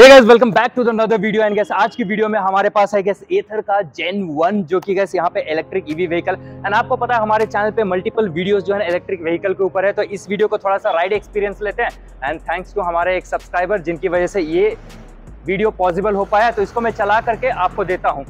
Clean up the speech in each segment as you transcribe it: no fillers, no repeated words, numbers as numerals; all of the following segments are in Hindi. Hey guys, welcome back to the another video and guys, आज की वीडियो में हमारे पास है guys एथर का जेन 1 जो कि guys यहाँ पे इलेक्ट्रिक ईवी व्हीकल एंड आपको पता है हमारे चैनल पे मल्टीपल वीडियोस जो है इलेक्ट्रिक व्हीकल के ऊपर है, तो इस वीडियो को थोड़ा सा राइड एक्सपीरियंस लेते हैं एंड थैंक्स टू हमारे एक सब्सक्राइबर जिनकी वजह से ये वीडियो पॉसिबल हो पाया, तो इसको मैं चला करके आपको देता हूँ।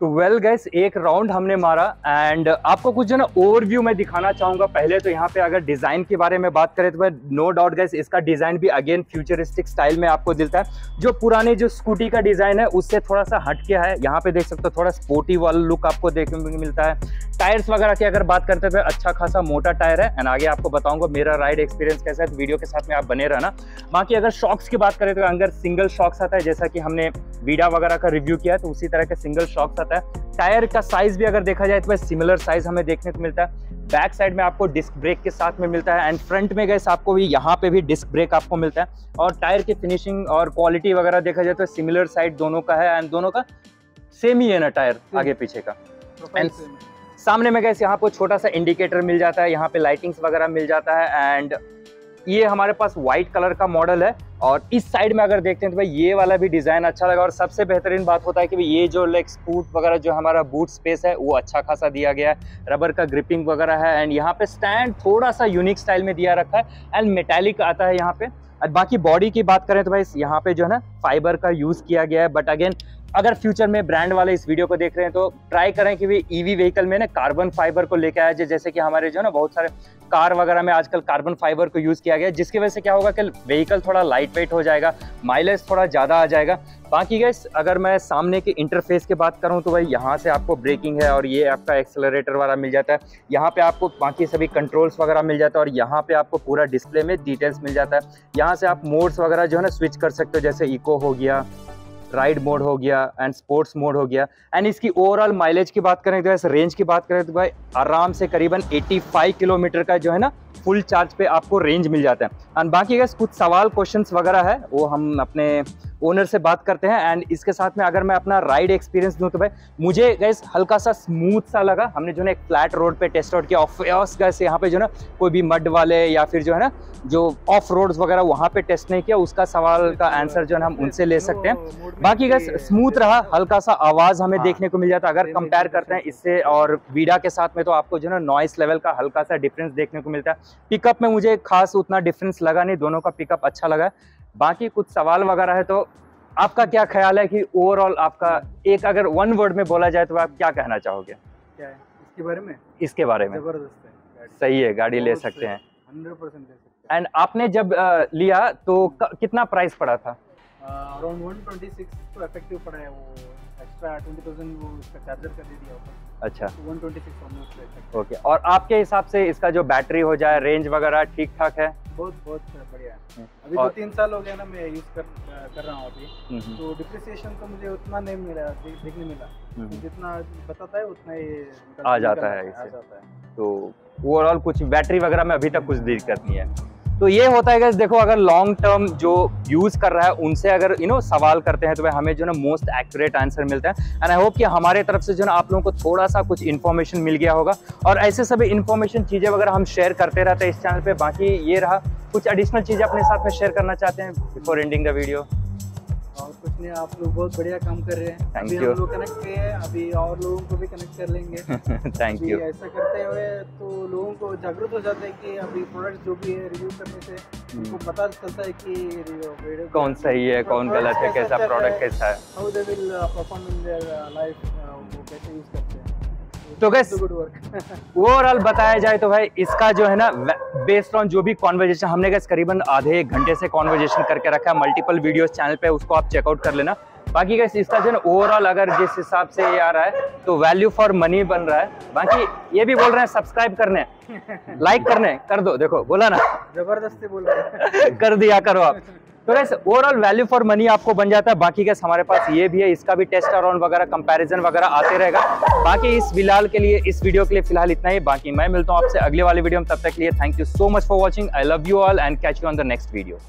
तो वेल गाइस, एक राउंड हमने मारा एंड आपको कुछ जो ना ओवरव्यू मैं दिखाना चाहूँगा। पहले तो यहाँ पे अगर डिज़ाइन के बारे में बात करें तो नो डाउट गाइस इसका डिज़ाइन भी अगेन फ्यूचरिस्टिक स्टाइल में आपको दिलता है। जो पुराने जो स्कूटी का डिज़ाइन है उससे थोड़ा सा हट के है, यहाँ पे देख सकते हो थोड़ा स्पोर्टी वाला लुक आपको देखने को मिलता है। टायर्स वगैरह की अगर बात करते हैं अच्छा खासा मोटा टायर है एंड आगे आपको बताऊँगा मेरा राइड एक्सपीरियंस कैसा है, तो वीडियो के साथ में आप बने रहना। बाकी अगर शॉक्स की बात करें तो अंदर सिंगल शॉक्स आता है, जैसा कि हमने वीडा वगैरह का रिव्यू किया है, तो उसी तरह का सिंगल शॉक्स आता है। टायर का साइज भी अगर देखा जाए तो सिमिलर साइज हमें देखने को मिलता है। बैक साइड में आपको डिस्क ब्रेक के साथ में मिलता है एंड फ्रंट में गाइस आपको भी यहाँ पे भी डिस्क ब्रेक आपको मिलता है। और टायर की फिनिशिंग और क्वालिटी वगैरह देखा जाए तो सिमिलर साइड दोनों का है एंड दोनों का सेम ही है ना टायर आगे पीछे का। एंड सामने में गाइस यहाँ पर छोटा सा इंडिकेटर मिल जाता है, यहाँ पे लाइटिंग्स वगैरह मिल जाता है एंड ये हमारे पास व्हाइट कलर का मॉडल है। और इस साइड में अगर देखते हैं तो भाई ये वाला भी डिज़ाइन अच्छा लगा। और सबसे बेहतरीन बात होता है कि भाई ये जो लेग स्पूट वगैरह जो हमारा बूट स्पेस है वो अच्छा खासा दिया गया है, रबर का ग्रिपिंग वगैरह है एंड यहाँ पे स्टैंड थोड़ा सा यूनिक स्टाइल में दिया रखा है एंड मेटालिक आता है यहाँ पे। और बाकी बॉडी की बात करें तो भाई यहाँ पे जो है ना फाइबर का यूज़ किया गया है, बट अगेन अगर फ्यूचर में ब्रांड वाले इस वीडियो को देख रहे हैं तो ट्राई करें कि भाई ईवी व्हीकल में ना कार्बन फाइबर को लेकर आया जाए, जैसे कि हमारे जो है ना बहुत सारे कार वगैरह में आजकल कार्बन फाइबर को यूज़ किया गया है, जिसकी वजह से क्या होगा कि व्हीकल थोड़ा लाइट वेट हो जाएगा, माइलेज थोड़ा ज़्यादा आ जाएगा। बाकी गाइस अगर मैं सामने के इंटरफेस की बात करूं तो भाई यहाँ से आपको ब्रेकिंग है और ये आपका एक्सेलरेटर वाला मिल जाता है, यहाँ पे आपको बाकी सभी कंट्रोल्स वगैरह मिल जाता है और यहाँ पे आपको पूरा डिस्प्ले में डिटेल्स मिल जाता है। यहाँ से आप मोड्स वगैरह जो है ना स्विच कर सकते हो, जैसे इको हो गया, राइड मोड हो गया एंड स्पोर्ट्स मोड हो गया। एंड इसकी ओवरऑल माइलेज की बात करें तो इस रेंज की बात करें तो भाई आराम से करीबन 85 किलोमीटर का जो है ना फुल चार्ज पे आपको रेंज मिल जाता है। एंड बाकी गाइस कुछ सवाल क्वेश्चंस वगैरह है वो हम अपने ओनर से बात करते हैं। एंड इसके साथ में अगर मैं अपना राइड एक्सपीरियंस दूँ तो भाई मुझे गाइस हल्का सा स्मूथ सा लगा। हमने जो है एक फ्लैट रोड पे टेस्ट आउट किया, ऑफकोर्स गाइस यहाँ पे जो है ना कोई भी मड वाले या फिर जो है ना जो ऑफ रोड्स वगैरह वहाँ पे टेस्ट नहीं किया, उसका सवाल का आंसर जो है हम उनसे ले सकते हैं। बाकी गाइस स्मूथ रहा, हल्का सा आवाज़ हमें देखने को मिल जाता है। अगर कंपेयर करते हैं इससे और वीडा के साथ में तो आपको जो है ना नॉइस लेवल का हल्का सा डिफरेंस देखने को मिलता है। पिकअप में मुझे खास उतना डिफरेंस लगा नहीं, दोनों का पिकअप अच्छा लगा। बाकी कुछ सवाल वगैरह है, तो आपका क्या ख्याल है कि ओवरऑल आपका एक अगर वन वर्ड में बोला जाए तो आप क्या कहना चाहोगे क्या है इसके बारे में? इसके बारे में जबरदस्त है, सही है, गाड़ी ले सकते हैं 100% ले सकते हैं। एंड आपने जब लिया तो कितना प्राइस पड़ा था? अराउंड 126 तो इफेक्टिव पड़ा है, वो एक्स्ट्रा 20,000 वो इसका चार्जर का दे दिया होगा। अच्छा, 126 ऑलमोस्ट है। ओके, और आपके हिसाब से इसका जो बैटरी हो जाए रेंज वगैरह ठीक ठाक है? बहुत बहुत बढ़िया है। अभी 2-3 साल हो गया ना मैं यूज़ कर रहा हूँ अभी, तो डिप्रिसिएशन तो मुझे उतना नहीं मिला, देखने मिला जितना बताता है उतना ही आ जाता है, आ जाता है। तो ओवरऑल कुछ बैटरी वगैरह में अभी तक कुछ दिक्कत नहीं है। तो ये होता है गाइस, देखो अगर लॉन्ग टर्म जो यूज़ कर रहा है उनसे अगर यू नो सवाल करते हैं तो भाई हमें जो ना मोस्ट एक्यूरेट आंसर मिलता है। एंड आई होप कि हमारे तरफ से जो ना आप लोगों को थोड़ा सा कुछ इन्फॉर्मेशन मिल गया होगा, और ऐसे सभी इन्फॉर्मेशन चीज़ें वगैरह हम शेयर करते रहते हैं इस चैनल पे। बाकी ये रहा, कुछ एडिशनल चीज़ें अपने साथ में शेयर करना चाहते हैं बिफोर एंडिंग द वीडियो? और कुछ नहीं, आप लोग बहुत बढ़िया काम कर रहे हैं, थैंक यू। कनेक्ट किए हैं अभी और लोगों को भी कनेक्ट कर लेंगे, थैंक यू। ऐसा करते हुए तो लोगों को जागरूक हो जाता है कि अभी प्रोडक्ट जो भी है रिव्यू करने से उनको पता चलता है कि कौन सही है कौन गलत है, कैसा प्रोडक्ट कैसा है, how they will perform in their life, वो कैसे यूज करते हैं। तो गाइस ओवरऑल बताया जाए तो भाई इसका जो है ना बेस्ड ऑन जो भी कॉन्वर्जेशन हमने गाइस करीबन आधे एक घंटे से कॉन्वर्जेशन करके रखा है, मल्टीपल वीडियोस चैनल पे, उसको आप चेकआउट कर लेना। बाकी गाइस इसका जो है ओवरऑल अगर जिस हिसाब से ये आ रहा है तो वैल्यू फॉर मनी बन रहा है। बाकी ये भी बोल रहे हैं सब्सक्राइब करने, लाइक करने, कर दो, देखो बोला ना, जबरदस्ती बोल रहे हैं कर दिया करो आप। तो guys overall value for money आपको बन जाता है। बाकी गाइस हमारे पास ये भी है, इसका भी टेस्ट अराउंड वगैरह कंपैरिजन वगैरह आते रहेगा। बाकी इस फिलहाल के लिए इस वीडियो के लिए फिलहाल इतना ही। बाकी मैं मिलता हूँ आपसे अगले वाले वीडियो में, तब तक के लिए thank you so much for watching. I love you all and catch you on the next video.